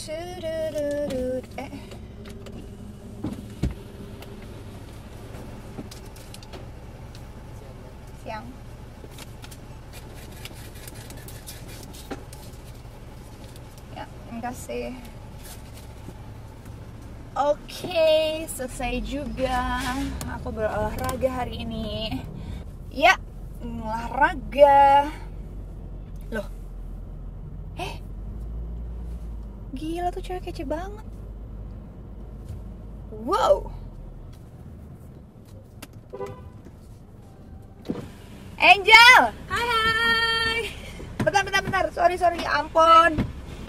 Siang. Ya, terima kasih. Oke, selesai juga. Aku berolahraga hari ini. Ya, olahraga. Loh. Gila tuh cewek kece banget. Wow. Angel. Hai. Bentar. Sorry. Ampun.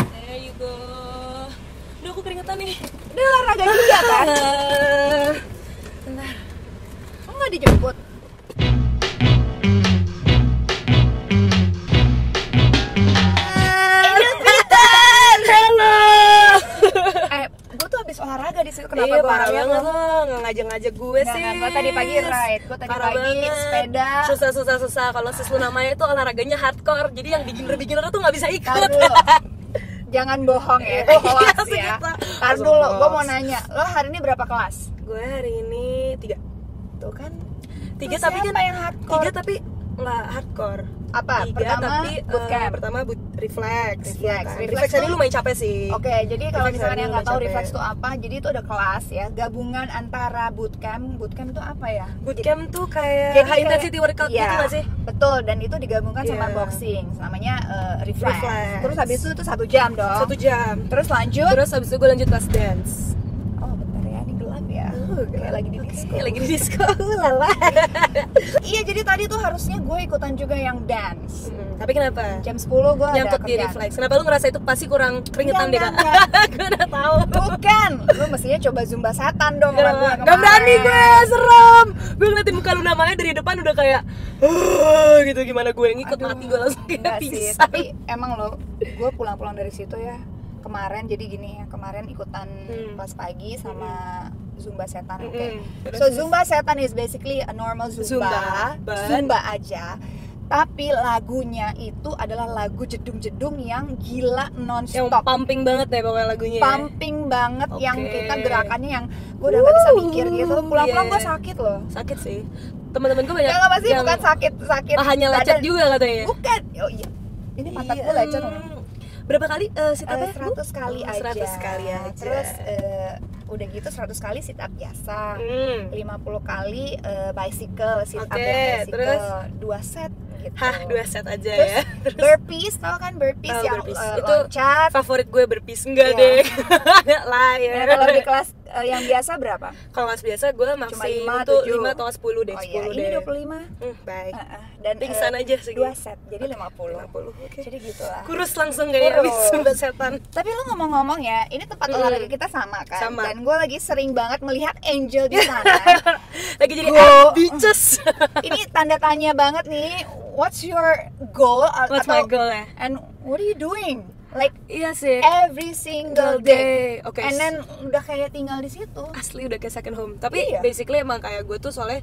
There you go. Duh, aku keringetan nih. Udah olahraga juga kan? Bentar. Kamu gak dijemput? Angel Pieters. Halo. Gue tuh habis olahraga di situ. Kenapa gue parah banget lo? Nggak ngajak-ngajak gue sih. Gue tadi pagi ride. Gue tadi pagi sepeda. Susah. Kalau Sis lu namanya tuh olahraganya hardcore. Jadi yang beginner tuh nggak bisa ikut. Jangan bohong ya, kelas ya. Tar dulu, gue mau nanya, lo hari ini berapa kelas? Gue hari ini 3. Tuh kan? 3 tapi kan yang hardcore. 3 tapi nggak hardcore. Apa? 3, pertama reflex tadi lumayan capek sih. Oke, jadi kalau misalnya nggak tahu reflex itu apa, jadi itu ada kelas ya, gabungan antara bootcamp itu apa ya? Bootcamp tuh kayak jadi high intensity workout ya, gitu nggak sih? Betul, dan itu digabungkan sama boxing, namanya reflex. Terus habis itu 1 jam dong. 1 jam. Terus lanjut? Terus habis itu gue lanjut kelas dance. Oh, bentar ya, ini gelap ya. Kayak lagi di disco. Lagi di disco, lala. Iya, jadi tadi tuh harusnya gue ikutan juga yang dance. Tapi kenapa? Jam 10 gue ada nyangkut di reflex. Kenapa lu ngerasa itu pasti kurang keringetan deh, Kak? Gue udah tahu. Bukan. Lu mestinya coba Zumba Satan dong. Gak berani gue, serem. Gue ngeliatin muka lu namanya dari depan udah kayak gitu, gimana gue ngikut. Mati gue langsung kayak pingsan. Tapi emang lo, gue pulang-pulang dari situ ya kemarin, jadi gini ya, kemarin ikutan pas pagi sama Zumba Setan. Oke. So Zumba Setan is basically a normal Zumba aja, tapi lagunya itu adalah lagu jedung-jedung yang gila non-stop, yang pumping banget deh pokoknya lagunya. Pumping banget, yang kita gerakannya yang gue udah gak bisa mikir gitu. Pulang-pulang gue sakit loh. Sakit sih. Teman-teman gue banyak yang bukan sakit. Pahanya lecet juga katanya. Bukan. Oh iya. Ini pantat gue lecet. Berapa kali sit up? 100 kali aja. 100 kali aja. Terus udah gitu 100 kali sit up biasa. 50 kali bicycle, sit up bicycle. Terus 2 set gitu. 2 set aja. Terus, ya. Terus burpees, tau kan burpees yang itu loncat. Favorit gue burpees. Enggak deh. Lah ya. Nah, kalau di kelas yang biasa berapa? Kalau kelas biasa gue maksimum tuh 5 atau 10 deh. 10 deh. Ini 25. Baik. Dan pingsan aja segitu. 2 set. Jadi 50. Okay. Jadi gitu lah. Kurus langsung kayak habis Zumba Setan. Tapi lu ngomong-ngomong ya, ini tempat olahraga kita sama kan? Sama. Dan gue lagi sering banget melihat Angel di sana. Lagi jadi bitches. Ini tanda tanya banget nih. What's your goal? What's my goal? And what are you doing? Like every single day. Okay. And then udah kayak tinggal di situ. Asli udah kayak second home. Tapi basically emang kayak gue tuh soalnya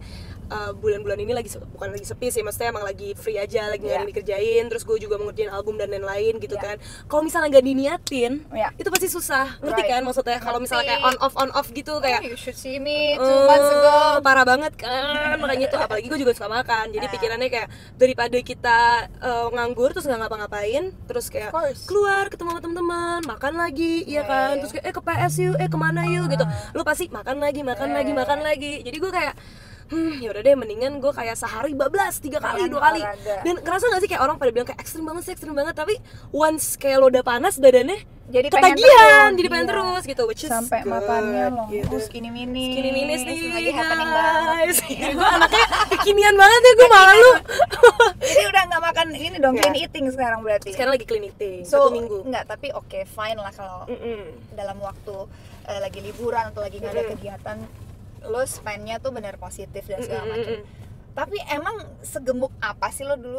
bulan-bulan ini lagi bukan lagi sepi sih, maksudnya emang lagi free aja, lagi nggak dikerjain. Terus gue juga mau ngerjain album dan lain-lain gitu kan. Kalau misalnya nggak diniatin, itu pasti susah. Ngerti kan maksudnya? Kalau misalnya kayak on off gitu kayak. You should see me 2 months ago. Parah banget kan. Makanya tuh apalagi gue juga suka makan. Jadi pikirannya kayak daripada kita nganggur terus nggak ngapa-ngapain, terus kayak keluar, ketemu sama teman-teman, makan lagi, iya kan? Terus kayak ke PS yuk, kemana yuk gitu. Lu pasti makan lagi. Jadi gue kayak ya udah deh, mendingan gue kayak sehari bablas 3 kali 2 kali. Dan kerasa nggak sih kayak orang pada bilang kayak ekstrim banget, tapi once kayak lo udah panas badannya, jadi ketagihan, jadi pengen terus gitu. Which is sampai makannya lo skinny minis nih lagi happening banget. Gue anaknya kekinian banget ya, gue malu. Jadi udah nggak makan ini dong, clean eating sekarang berarti. Sekarang lagi clean eating 1 minggu. Nggak, tapi oke, fine lah kalau dalam waktu lagi liburan atau lagi nggak ada kegiatan, lo spendnya tuh bener positif dan segala macam. Tapi emang segemuk apa sih lo dulu?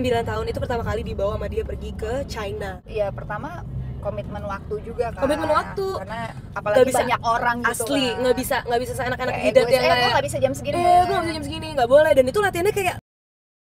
9 tahun itu pertama kali dibawa sama dia pergi ke China. Iya, pertama komitmen waktu juga kan. Komitmen waktu. Karena apalagi bisa, banyak orang gitu. Asli, nggak kan. bisa seenak-enak jidat yang kayak, gue nggak bisa jam segini, nggak boleh. Dan itu latihannya kayak